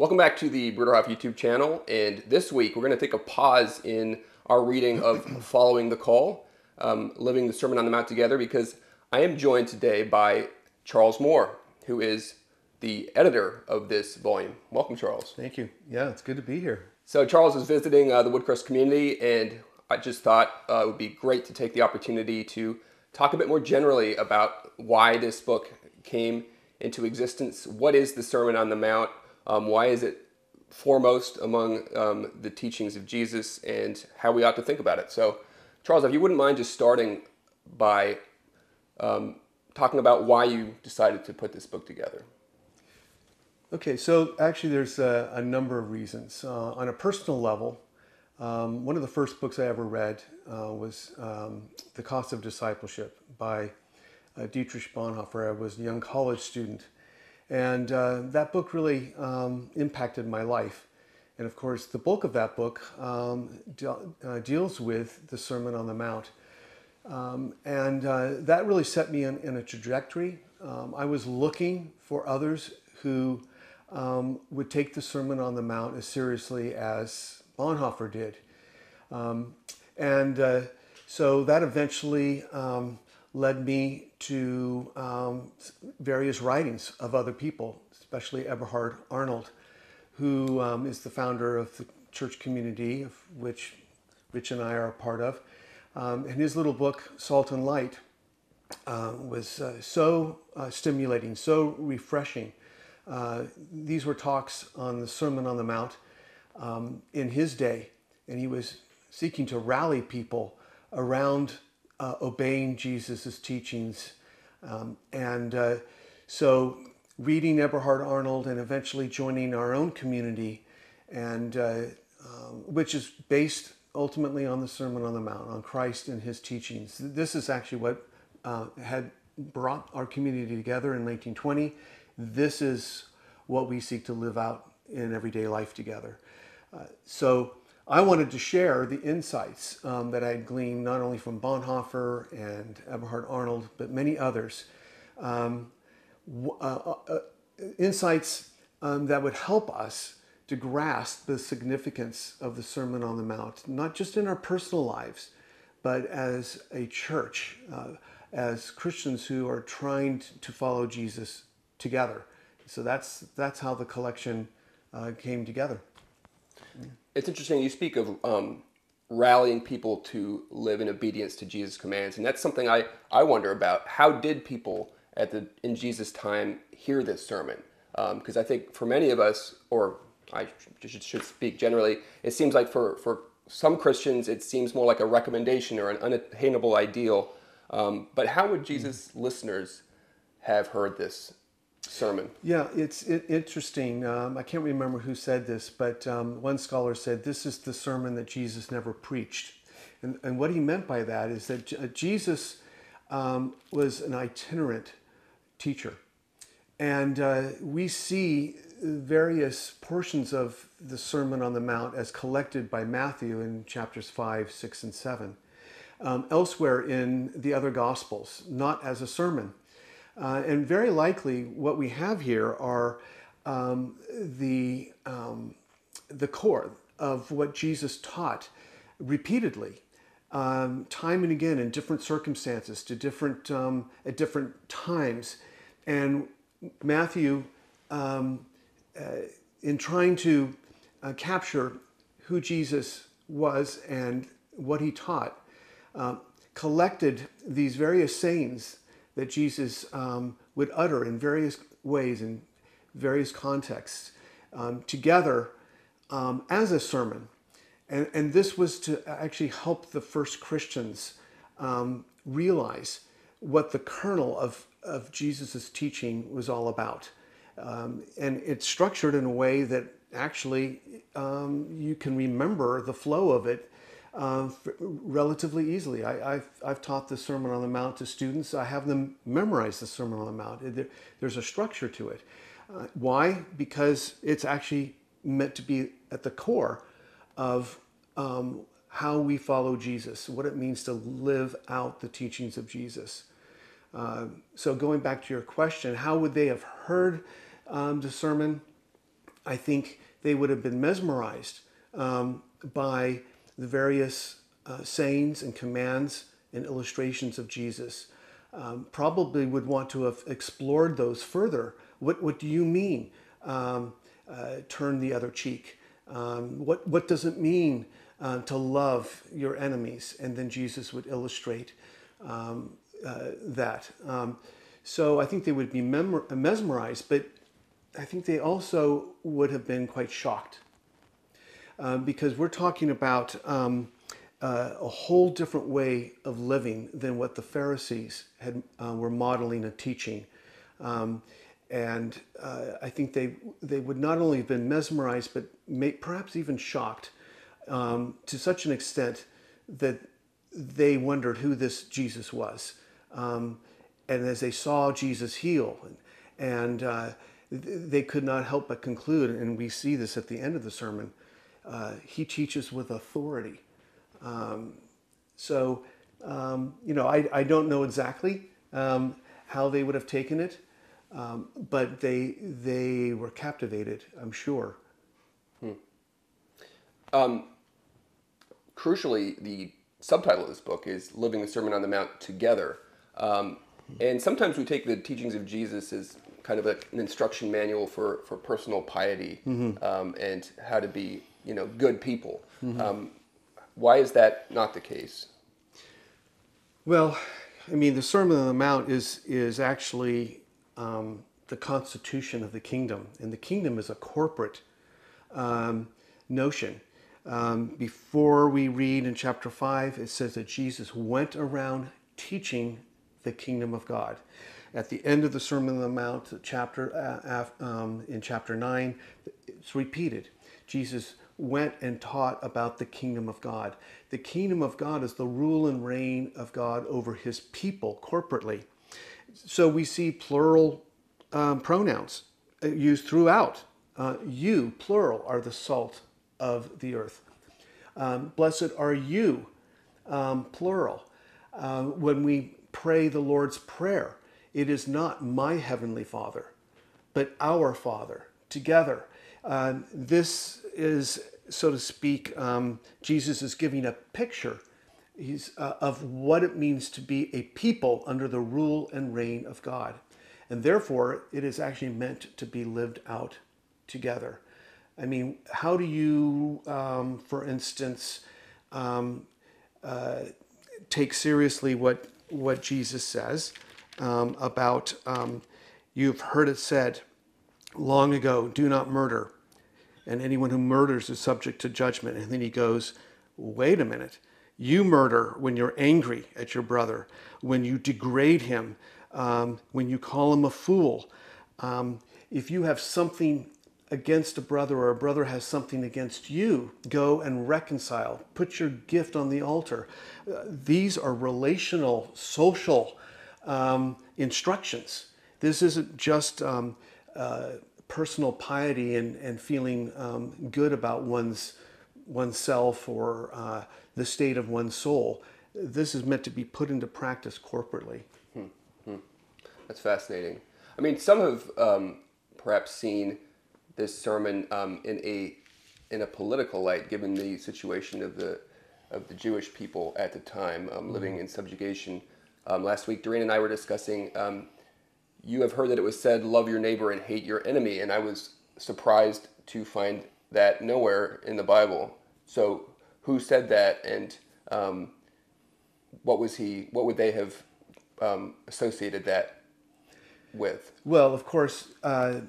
Welcome back to the Bruderhof YouTube channel, and this week we're going to take a pause in our reading of Following the Call, Living the Sermon on the Mount Together, because I am joined today by Charles Moore, who is the editor of this volume. Welcome, Charles. Thank you. Yeah, it's good to be here. So Charles is visiting the Woodcrest community, and I just thought it would be great to take the opportunity to talk a bit more generally about why this book came into existence. What is the Sermon on the Mount? Why is it foremost among the teachings of Jesus, and how we ought to think about it? So, Charles, if you wouldn't mind just starting by talking about why you decided to put this book together. Okay, so actually there's a number of reasons. On a personal level, one of the first books I ever read was The Cost of Discipleship by Dietrich Bonhoeffer. I was a young college student. And that book really impacted my life. And of course, the bulk of that book deals with the Sermon on the Mount. That really set me in a trajectory. I was looking for others who would take the Sermon on the Mount as seriously as Bonhoeffer did. So that eventually led me to various writings of other people, especially Eberhard Arnold, who is the founder of the church community of which Rich and I are a part of. And his little book, Salt and Light, was so stimulating, so refreshing. These were talks on the Sermon on the Mount in his day, and he was seeking to rally people around obeying Jesus' teachings. So reading Eberhard Arnold and eventually joining our own community, and which is based ultimately on the Sermon on the Mount, on Christ and his teachings. This is actually what had brought our community together in 1920. This is what we seek to live out in everyday life together. So I wanted to share the insights that I had gleaned not only from Bonhoeffer and Eberhard Arnold, but many others. Insights that would help us to grasp the significance of the Sermon on the Mount, not just in our personal lives, but as a church, as Christians who are trying to follow Jesus together. So that's how the collection came together. It's interesting, you speak of rallying people to live in obedience to Jesus' commands, and that's something I wonder about. How did people in Jesus' time hear this sermon? Because I think for many of us, or I should speak generally, it seems like for some Christians it seems more like a recommendation or an unattainable ideal. But how would Jesus' listeners have heard this sermon? Yeah, it's interesting. I can't remember who said this, but one scholar said, this is the sermon that Jesus never preached. And what he meant by that is that Jesus was an itinerant teacher. And we see various portions of the Sermon on the Mount as collected by Matthew in chapters 5, 6, and 7. Elsewhere in the other Gospels, not as a sermon. And very likely what we have here are the core of what Jesus taught repeatedly, time and again in different circumstances, to different, at different times. And Matthew, in trying to capture who Jesus was and what he taught, collected these various sayings that Jesus would utter in various ways, in various contexts, together as a sermon. And this was to actually help the first Christians realize what the kernel of Jesus' teaching was all about. And it's structured in a way that actually you can remember the flow of it relatively easily. I've taught the Sermon on the Mount to students. I have them memorize the Sermon on the Mount. There's a structure to it. Why? Because it's actually meant to be at the core of how we follow Jesus, what it means to live out the teachings of Jesus. So going back to your question, how would they have heard the sermon? I think they would have been mesmerized by the various sayings and commands and illustrations of Jesus. Probably would want to have explored those further. What do you mean? Turn the other cheek. What does it mean to love your enemies? And then Jesus would illustrate that. So I think they would be mesmerized, but I think they also would have been quite shocked because we're talking about a whole different way of living than what the Pharisees had were modeling and teaching. I think they would not only have been mesmerized, but perhaps even shocked to such an extent that they wondered who this Jesus was. And as they saw Jesus heal, and they could not help but conclude, and we see this at the end of the sermon, he teaches with authority. You know, I don't know exactly how they would have taken it. But they were captivated, I'm sure. Crucially, the subtitle of this book is Living the Sermon on the Mount Together. And sometimes we take the teachings of Jesus as kind of an instruction manual for personal piety and how to be, you know, good people. Why is that not the case? Well, I mean, the Sermon on the Mount is actually... the constitution of the kingdom. And the kingdom is a corporate notion. Before we read in chapter 5, it says that Jesus went around teaching the kingdom of God. At the end of the Sermon on the Mount, in chapter 9, it's repeated. Jesus went and taught about the kingdom of God. The kingdom of God is the rule and reign of God over his people corporately. So we see plural pronouns used throughout. You, plural, are the salt of the earth. Blessed are you, plural. When we pray the Lord's Prayer, it is not my heavenly Father, but our Father, together. This is, so to speak, Jesus is giving a picture of what it means to be a people under the rule and reign of God. And therefore, it is actually meant to be lived out together. I mean, how do you, for instance, take seriously what Jesus says about, you've heard it said long ago, do not murder. And anyone who murders is subject to judgment. And then he goes, wait a minute. You murder when you're angry at your brother, when you degrade him, when you call him a fool. If you have something against a brother or a brother has something against you, go and reconcile. Put your gift on the altar. These are relational, social instructions. This isn't just personal piety and feeling good about oneself or the state of one's soul. This is meant to be put into practice corporately. That's fascinating. I mean, some have perhaps seen this sermon in a political light, given the situation of the Jewish people at the time, living in subjugation. Last week, Doreen and I were discussing, you have heard that it was said, love your neighbor and hate your enemy. And I was surprised to find that nowhere in the Bible. So who said that, and what would they have associated that with? Well, of course,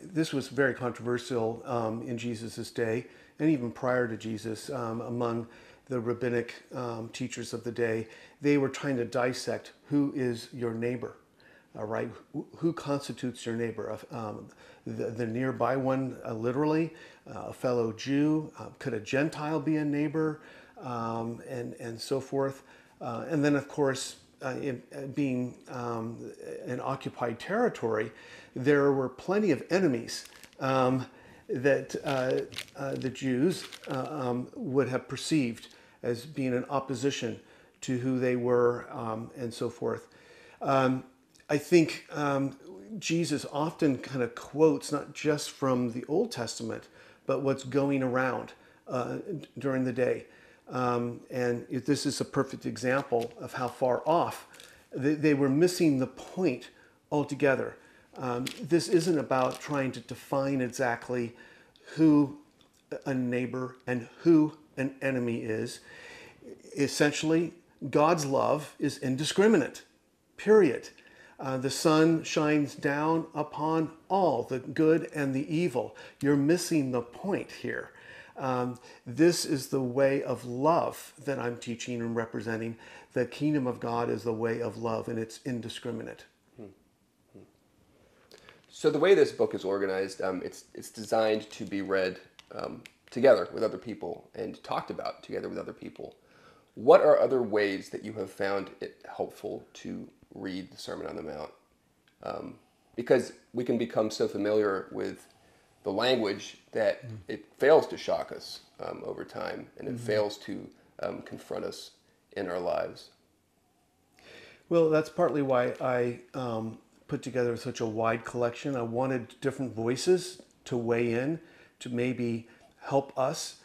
this was very controversial in Jesus' day, and even prior to Jesus, among the rabbinic teachers of the day. They were trying to dissect who is your neighbor. Right? Who constitutes your neighbor? The nearby one, literally, a fellow Jew. Could a Gentile be a neighbor? And so forth. And then, of course, being an occupied territory, there were plenty of enemies that the Jews would have perceived as being in opposition to who they were, and so forth. I think Jesus often kind of quotes not just from the Old Testament, but what's going around during the day. And this is a perfect example of how far off they were missing the point altogether. This isn't about trying to define exactly who a neighbor and who an enemy is. Essentially, God's love is indiscriminate, period. The sun shines down upon all, the good and the evil. You're missing the point here. This is the way of love that I'm teaching and representing. The kingdom of God is the way of love, and it's indiscriminate. So the way this book is organized, it's designed to be read together with other people and talked about together with other people. What are other ways that you have found it helpful to read the Sermon on the Mount? Because we can become so familiar with the language that it fails to shock us over time, and it fails to confront us in our lives. Well, that's partly why I put together such a wide collection. I wanted different voices to weigh in to maybe help us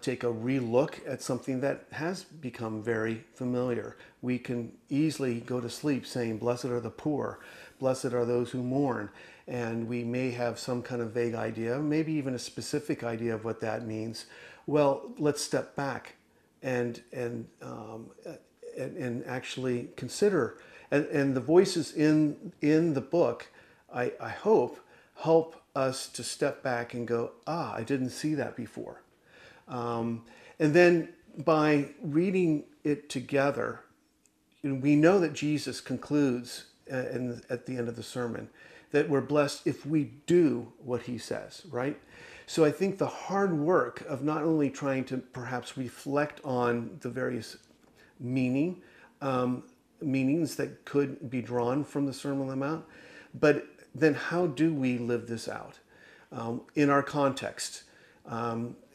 take a relook at something that has become very familiar. We can easily go to sleep saying, "Blessed are the poor, blessed are those who mourn," and we may have some kind of vague idea, maybe even a specific idea of what that means. Well, let's step back and actually consider. And the voices in the book, I hope, help us to step back and go, "Ah, I didn't see that before." And then by reading it together, we know that Jesus concludes at the end of the sermon that we're blessed if we do what he says, right? So I think the hard work of not only trying to perhaps reflect on the various meanings that could be drawn from the Sermon on the Mount, but then how do we live this out in our context?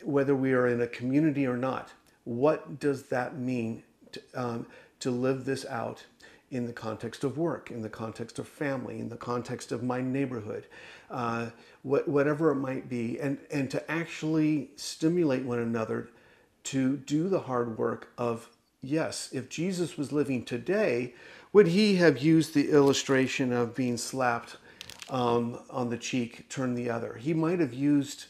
Whether we are in a community or not, what does that mean to live this out in the context of work, in the context of family, in the context of my neighborhood, whatever it might be, and to actually stimulate one another to do the hard work of, yes, if Jesus was living today, would he have used the illustration of being slapped on the cheek, turn the other? He might have used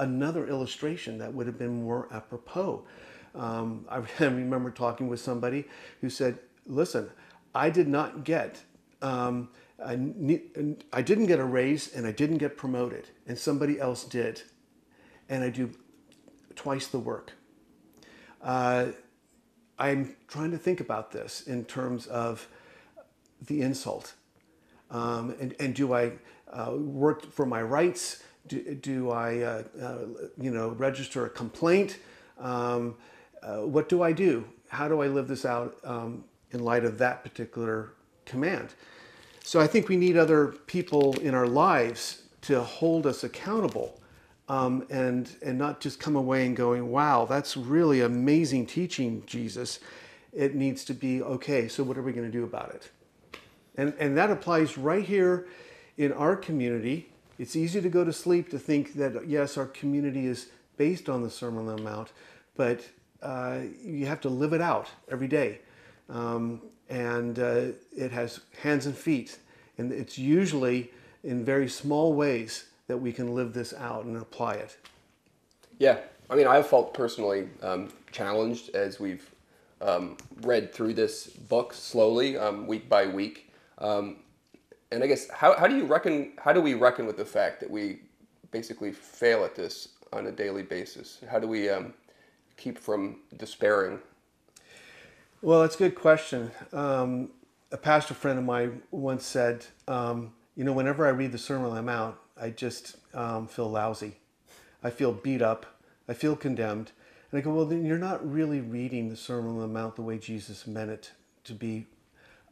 another illustration that would have been more apropos. I remember talking with somebody who said, "Listen, I didn't get a raise and I didn't get promoted, and somebody else did, and I do twice the work. I'm trying to think about this in terms of the insult, and do I work for my rights? Do I, register a complaint? What do I do? How do I live this out in light of that particular command?" So I think we need other people in our lives to hold us accountable, and not just come away and going, "Wow, that's really amazing teaching, Jesus." It needs to be, okay, so what are we going to do about it? And that applies right here in our community. It's easy to go to sleep to think that, yes, our community is based on the Sermon on the Mount, but you have to live it out every day. It has hands and feet, and it's usually in very small ways that we can live this out and apply it. Yeah, I mean, I felt personally challenged as we've read through this book slowly, week by week. And I guess, how do we reckon with the fact that we basically fail at this on a daily basis? How do we keep from despairing? Well, that's a good question. A pastor friend of mine once said, whenever I read the Sermon on the Mount, I just feel lousy. I feel beat up. I feel condemned. And I go, well, then you're not really reading the Sermon on the Mount the way Jesus meant it to be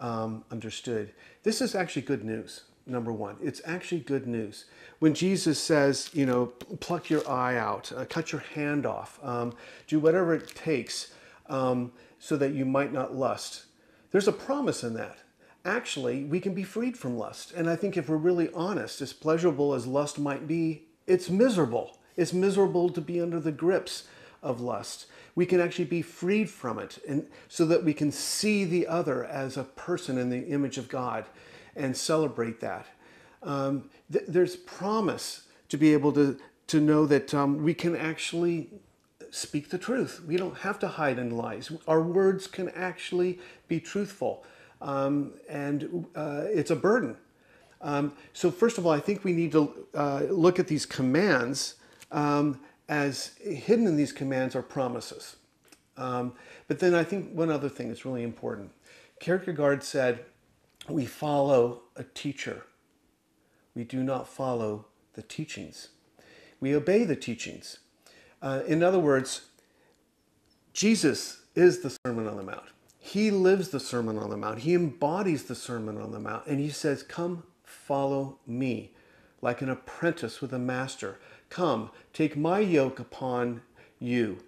understood. This is actually good news, number one. It's actually good news. When Jesus says, pluck your eye out, cut your hand off, do whatever it takes so that you might not lust, there's a promise in that. actually we can be freed from lust. And I think if we're really honest, as pleasurable as lust might be, it's miserable. It's miserable to be under the grips of lust. We can actually be freed from it, and so that we can see the other as a person in the image of God and celebrate that. There's promise to be able to know that we can actually speak the truth. We don't have to hide in lies. Our words can actually be truthful. It's a burden. So first of all, I think we need to look at these commands as hidden in these commands are promises. But then I think one other thing that's really important. Kierkegaard said, we follow a teacher. We do not follow the teachings. We obey the teachings. In other words, Jesus is the Sermon on the Mount. He lives the Sermon on the Mount. He embodies the Sermon on the Mount. And he says, come follow me, like an apprentice with a master. Come, take my yoke upon you.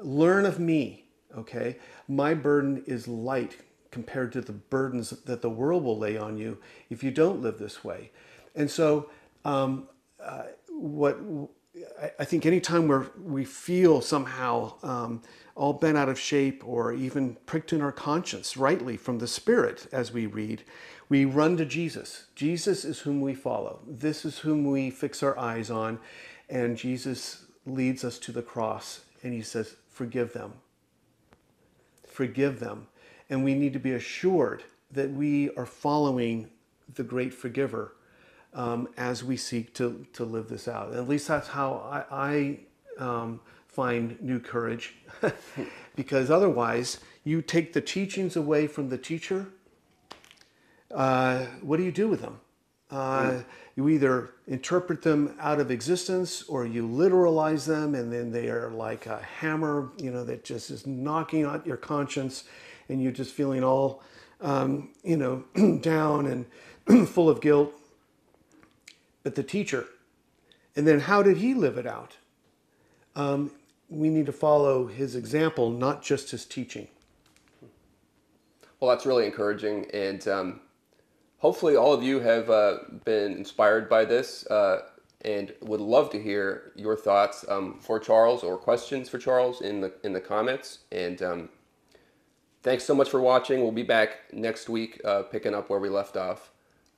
Learn of me, okay? My burden is light compared to the burdens that the world will lay on you if you don't live this way. And so I think anytime we feel somehow all bent out of shape or even pricked in our conscience rightly from the Spirit as we read, we run to Jesus. Jesus is whom we follow. This is whom we fix our eyes on. And Jesus leads us to the cross and he says, forgive them. Forgive them. And we need to be assured that we are following the great forgiver as we seek to live this out. And at least that's how I find new courage. Because otherwise, you take the teachings away from the teacher. What do you do with them? You either interpret them out of existence or you literalize them, and then they are like a hammer, you know, that just is knocking at your conscience, and you're just feeling all, you know, down and full of guilt. But the teacher, and then how did he live it out? We need to follow his example, not just his teaching. Well, that's really encouraging, and hopefully all of you have been inspired by this and would love to hear your thoughts for Charles or questions for Charles in the comments. And thanks so much for watching. We'll be back next week picking up where we left off.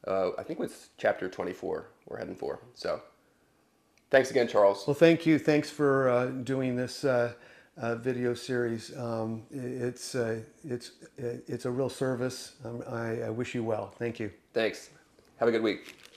I think it's chapter 24 we're heading for. So thanks again, Charles. Well, thank you. Thanks for doing this video series. It's a real service. I wish you well. Thank you. Thanks. Have a good week.